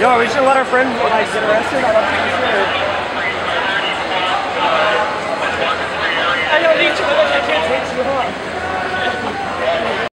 Yo, we should let our friend like get arrested. I don't think we should.